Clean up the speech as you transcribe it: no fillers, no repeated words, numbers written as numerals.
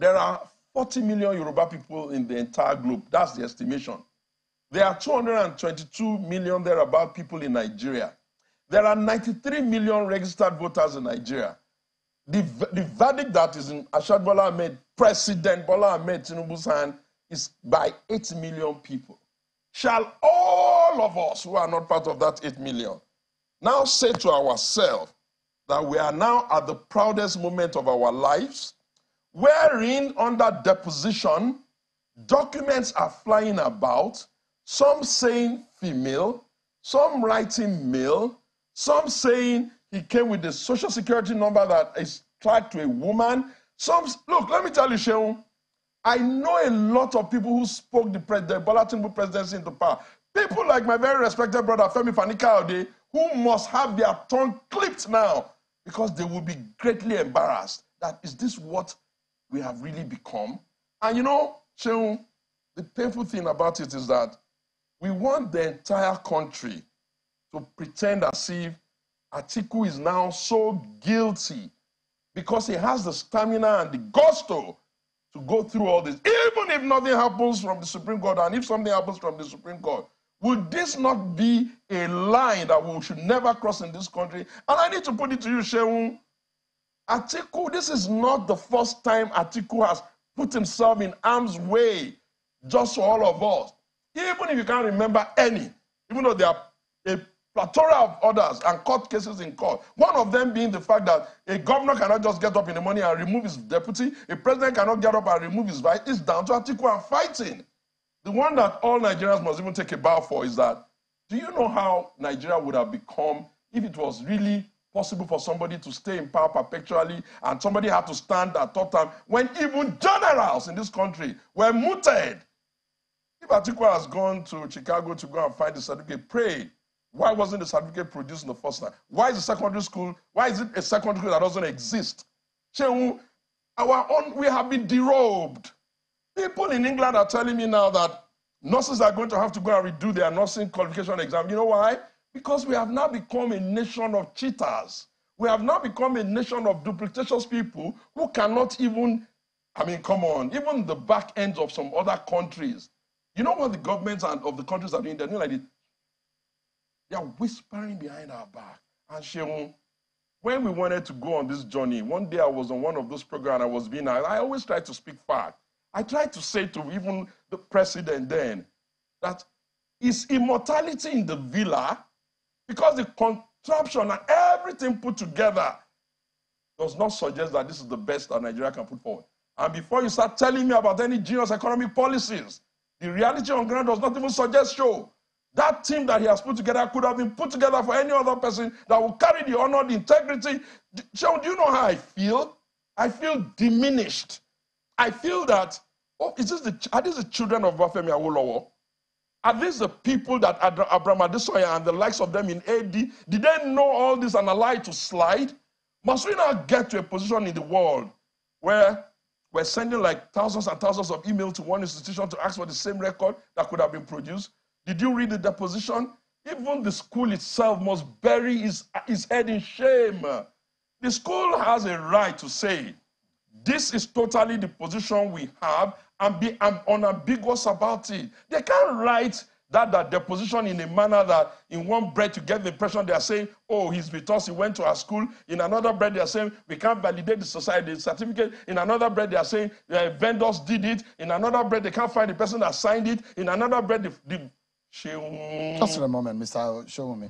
There are 40 million Yoruba people in the entire globe. That's the estimation. There are 222 million thereabout people in Nigeria. There are 93 million registered voters in Nigeria. The verdict that is in Ashad Bola Ahmed, President Bola Ahmed Tinubu's hand, is by 8 million people. Shall all of us who are not part of that 8 million now say to ourselves that we are now at the proudest moment of our lives, wherein under deposition, documents are flying about, some saying female, some writing male, some saying he came with the social security number that is tied to a woman. Some, look, let me tell you, Shehu, I know a lot of people who spoke the Bola Tinubu presidency into power. People like my very respected brother, Femi Fani Kaode, who must have their tongue clipped now because they will be greatly embarrassed. That is this what we have really become? And you know, Shehu, the painful thing about it is that we want the entire country to pretend as if Atiku is now so guilty because he has the stamina and the gusto to go through all this. Even if nothing happens from the Supreme Court, and if something happens from the Supreme Court, would this not be a line that we should never cross in this country? And I need to put it to you, Shehu, Atiku, this is not the first time Atiku has put himself in harm's way just for all of us. Even if you can't remember any, even though there are a plethora of others and court cases in court, one of them being the fact that a governor cannot just get up in the morning and remove his deputy, a president cannot get up and remove his vice. It's down to Atiku and fighting. The one that all Nigerians must even take a bow for is that, do you know how Nigeria would have become if it was really possible for somebody to stay in power perpetually and somebody had to stand at top time when even generals in this country were mooted? If Atiku has gone to Chicago to go and find the certificate, pray. Why wasn't the certificate produced in the first time? Why is the secondary school? Why is it a secondary school that doesn't exist? Shehu, our own, we have been derobed. People in England are telling me now that nurses are going to have to go and redo their nursing qualification exam. You know why? Because we have now become a nation of cheaters. We have now become a nation of duplicatious people who cannot even, I mean, come on, even the back ends of some other countries. You know what the governments of the countries are doing? They're doing like this. They are whispering behind our back. And Shehu, when we wanted to go on this journey, one day I was on one of those programs, I was being, I always try to speak fact. I tried to say to even the president then that is immortality in the villa, because the contraption and everything put together does not suggest that this is the best that Nigeria can put forward. And before you start telling me about any genius economic policies, the reality on ground does not even suggest so. That team that he has put together could have been put together for any other person that will carry the honor, the integrity. Shehu, do you know how I feel? I feel diminished. I feel that, oh, are these the children of Wafemi Awolowo? Are these the people that Abraham Adesoya and the likes of them in AD, did they know all this and allow it to slide? Must we now get to a position in the world where we're sending like thousands and thousands of emails to one institution to ask for the same record that could have been produced? Did you read the deposition? Even the school itself must bury his head in shame. The school has a right to say, this is totally the position we have, and be unambiguous about it. They can't write that deposition in a manner that in one breath you get the impression they are saying, oh, he's with us, he went to our school. In another breath they are saying, we can't validate the society certificate. In another breath they are saying, the vendors did it. In another breath they can't find the person that signed it. In another breath, Just for a moment, Mr. Show me.